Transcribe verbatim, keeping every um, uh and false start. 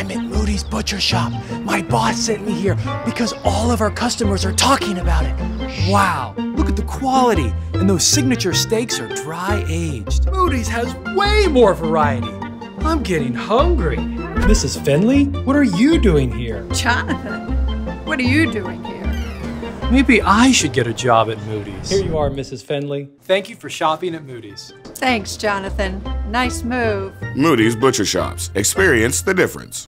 I'm at Moody's Butcher Shop. My boss sent me here because all of our customers are talking about it. Wow, look at the quality. And those signature steaks are dry-aged. Moody's has way more variety. I'm getting hungry. Missus Finley, what are you doing here? Jonathan, what are you doing here? Maybe I should get a job at Moody's. Here you are, Missus Finley. Thank you for shopping at Moody's. Thanks, Jonathan. Nice move. Moody's Butcher Shops. Experience the difference.